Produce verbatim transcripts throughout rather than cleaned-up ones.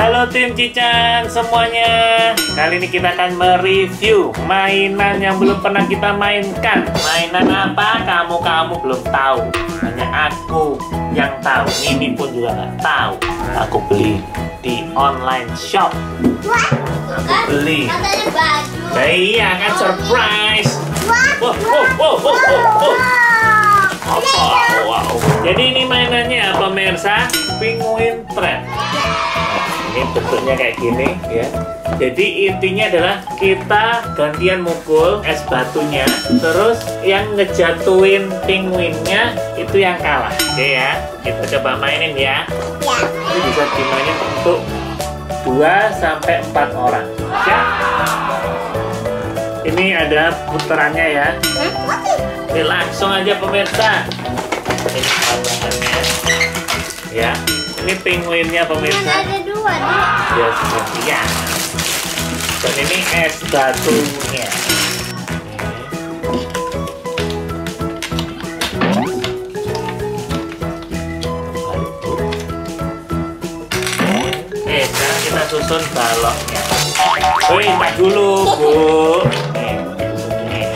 Halo tim Cican semuanya. Kali ini kita akan mereview mainan yang belum pernah kita mainkan. Mainan apa? Kamu-kamu belum tahu. Hanya aku yang tahu. Ini pun juga nggak tahu. Aku beli di online shop. Wah, aku beli. Nah, iya kan surprise. Wow, wow, wow, wow, wow. Wow, wow. Jadi ini mainannya pemirsa, Penguin Trap. Ini bentuknya kayak gini ya. Jadi intinya adalah kita gantian mukul es batunya, terus yang ngejatuhin penguinnya itu yang kalah. Oke ya, kita coba mainin ya. Ini bisa dimainin untuk dua sampai empat orang ya. Ini ada puterannya ya. Ini langsung aja pemirsa. Ini tambahannya ya. Ini penguinnya pemirsa. Ada dua nih. Ya, sepertinya. Dan ini es batunya. Eh, sekarang kita susun baloknya. Woi, tak dulu, Bu. Eh, ini.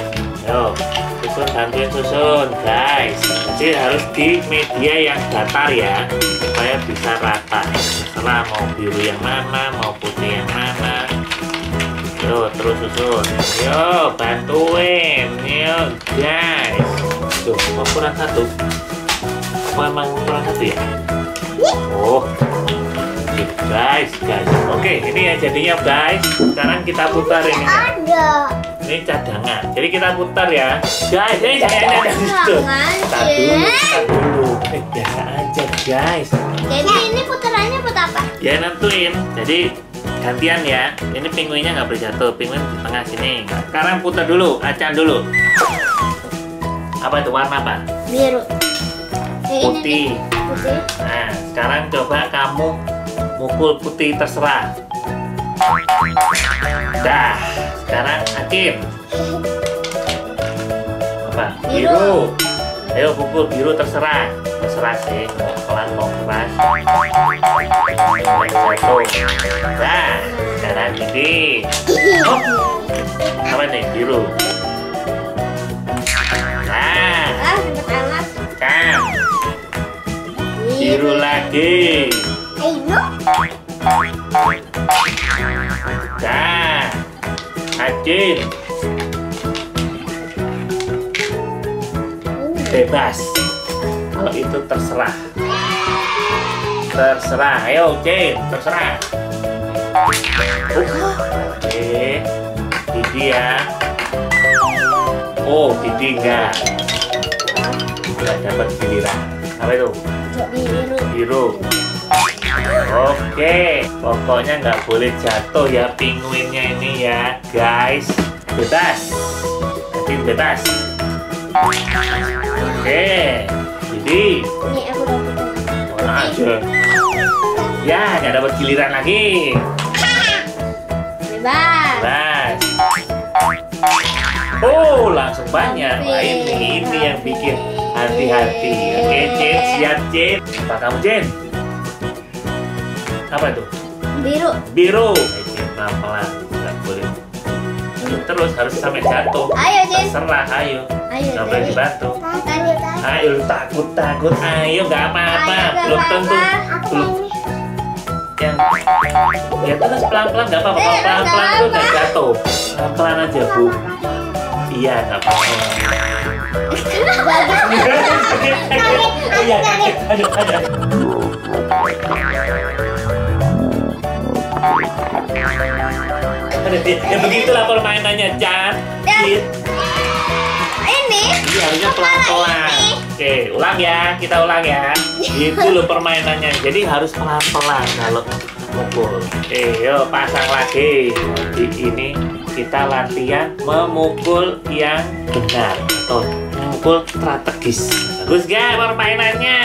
Yo, susun, bantuin susun, guys. Jadi harus di media yang datar ya, supaya bisa rata. Setelah mau biru yang mana, mau putih yang mana. Yo, terus susun. Yo, bantuin. Yo, guys. Tuh, mau kurang satu. Apa emang kurang satu ya? Oh, guys, guys. Oke, ini ya jadinya guys. Sekarang kita putar ini. Ada. Ini cadangan. Jadi kita putar ya. Guys, ini cadangan. Putar dulu, putar dulu. Eh, biasa aja, guys. Jadi ini putarannya buat apa? Ya, nentuin. Jadi gantian ya. Ini pinguinnya nggak boleh jatuh. Pinguin di tengah sini. Sekarang putar dulu, acan dulu. Apa itu warna apa? Biru. Putih. Putih. Nah, sekarang coba kamu mukul putih terserah. Dah, sekarang Hakim. Apa? Biru. biru. Ayo pukul biru terserah. Terserah sih, mau pelan mau keras. Dah, sekarang ini. Oh. Apa nih biru? Nah, kan. Biru lagi. Nah, Hakim bebas. Kalau itu terserah. Terserah, ayo Hakim, terserah. Oke, Didi ya. Oh, Didi enggak. Enggak dapat giliran. Apa itu? Biru. Biru. Oke, pokoknya nggak boleh jatuh ya pinguinnya ini ya, guys. Bebas, nanti bebas. Oke, jadi mana aja? Ya, nggak dapat giliran lagi. Bebas. Bebas. Oh, langsung banyak. Nah, ini, ini yang bikin hati-hati. Oke, Jin, siap Jin. Apa kamu Jin? Apa itu? Biru. Biru. Pelan-pelan, nggak boleh. Terus harus sampai jatuh. Ayo Jin. Terserah, ayo. Nggak boleh dibantu. Ayo, takut takut. Ayo, nggak apa-apa. Belum tentu. Belum. Yang ya terus pelan-pelan, nggak apa-apa. Pelan-pelan tuh nggak jatuh. Pelan aja Bu. Iya, nggak apa-apa. Iya, aduh, aduh. Ya begitulah permainannya, Chan. Ini harusnya pelan-pelan. Oke, ulang ya, kita ulang ya. Itu loh permainannya. Jadi harus pelan-pelan kalau mukul. Oke, yuk pasang lagi. Di ini kita latihan memukul yang benar atau memukul strategis. Bagus gak permainannya?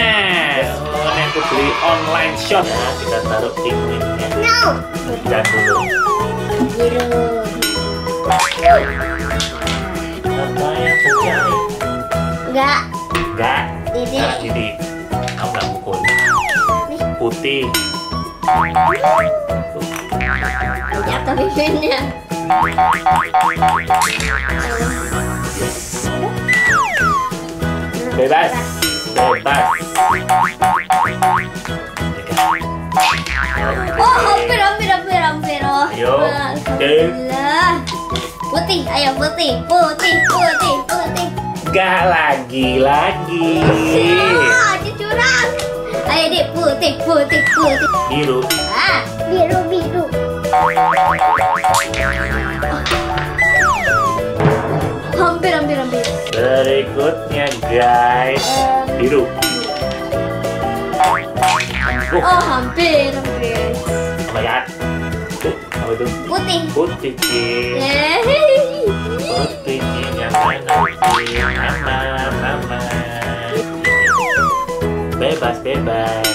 Oh, yang aku beli online shop. Nah, kita taruh pinguinnya. No. Dan dulu. Biru. Apa yang terjadi? Enggak. Enggak. Didi. Nah, Didi. Kamu nggak mukul. Putih. Jatuh bibirnya. Bebas, bebas. Oh, hampir, hampir, hampir, hampir. Ayo, alhamdulillah. Putih, ayo putih, putih, putih, putih. Gak lagi, lagi. Aduh, curang. Ayo deh, putih, putih, putih. Biru. Ah, biru, biru. Hampir, hampir, hampir. Berikutnya, guys, biru. Oh, oh hampir, hampir. Apa ya? Tuh, apa itu? Putih. Putih. Yeah. Putih, nyaman, aman, aman. Bebas, bebas.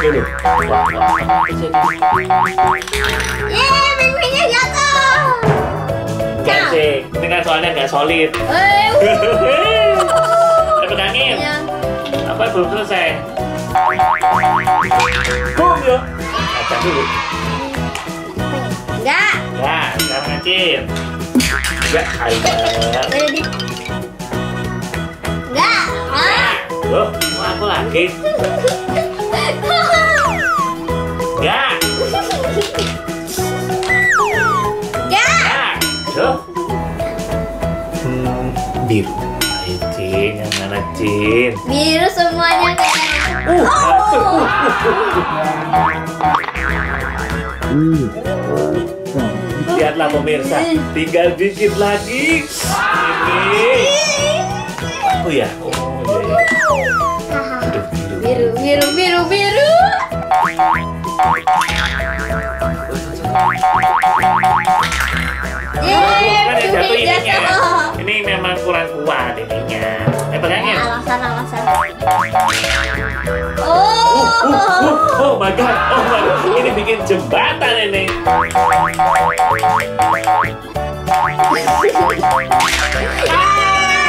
Biru. Yeah, penguinnya jatuh. Kasih, ini kan soalnya nggak solid. Dapat angin. Apa belum selesai? Bum yuk. Acak dulu. Enggak. Enggak, enggak ngacir. Enggak, ayo. Enggak. Enggak. Loh, mau aku lagi? Enggak. Enggak. Loh. Hmm, biru. Yang mana, Jin? Biru semuanya. Uh, oh. Lihatlah pemirsa, tinggal dikit lagi. Ini. Oh ya. Oh ya. Aduh, biru, biru, biru, biru. Yeay, jatuh ininya. Ini memang kurang kuat ininya. Eh, pegangin. Alasan, alasan. Oh, oh my god, oh my god. Ini bikin jembatan ini.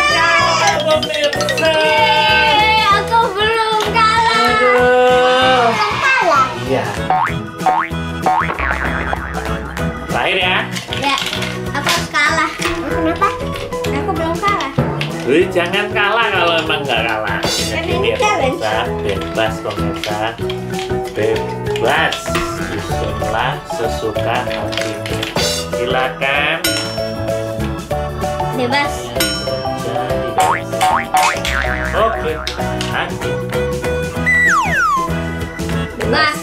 Ah, aku belum kalah. Belum kalah. Iya. Terakhir ya. Ya, aku kalah. Kenapa? Aku belum kalah. Wih, jangan kalah kalau emang nggak kalah. Ini challenge. Bebas, pemirsa. Bebas. Bismillah, sesuka hatimu. Silakan. Bebas. Oke. Angin. Bebas.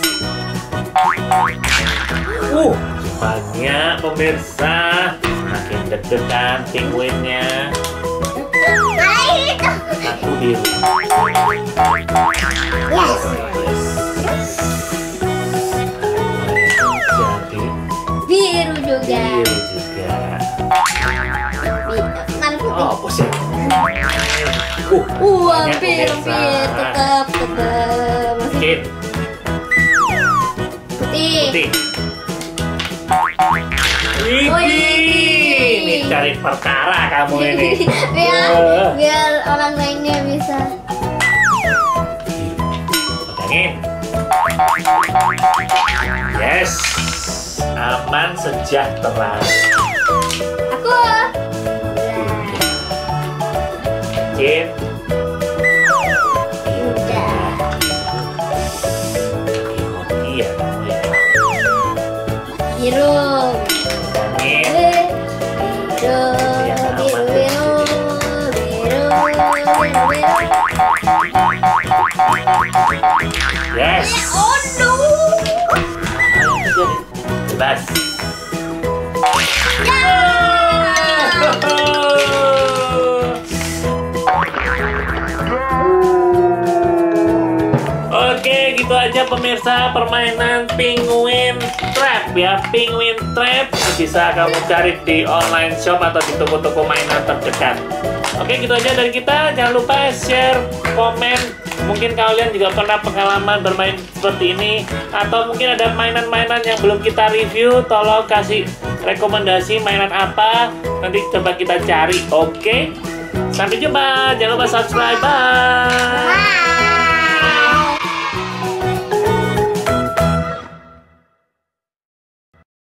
Uh, banyak pemirsa. Makin deg-degan pinguinnya. Aku biru. Yes. Jadi biru juga. Biru juga. Oh, posisi. Uh, uh, hampir, hampir, tetap, tetap. Masih. Putih. Putih. Ini cari perkara kamu ini. Biar, uh. biar orang lainnya bisa. Pegangin. Yes. Aman, sejahtera. Aku. Jin. Iya. Biru. Yes. Oh no. Bebas. Ya. Oke, gitu aja pemirsa permainan Penguin Trap ya. Penguin Trap bisa kamu cari di online shop atau di toko-toko mainan terdekat. Oke, gitu aja dari kita. Jangan lupa share, komen. Mungkin kalian juga pernah pengalaman bermain seperti ini. Atau mungkin ada mainan-mainan yang belum kita review. Tolong kasih rekomendasi mainan apa. Nanti coba kita cari. Oke? Sampai jumpa. Jangan lupa subscribe. Bye!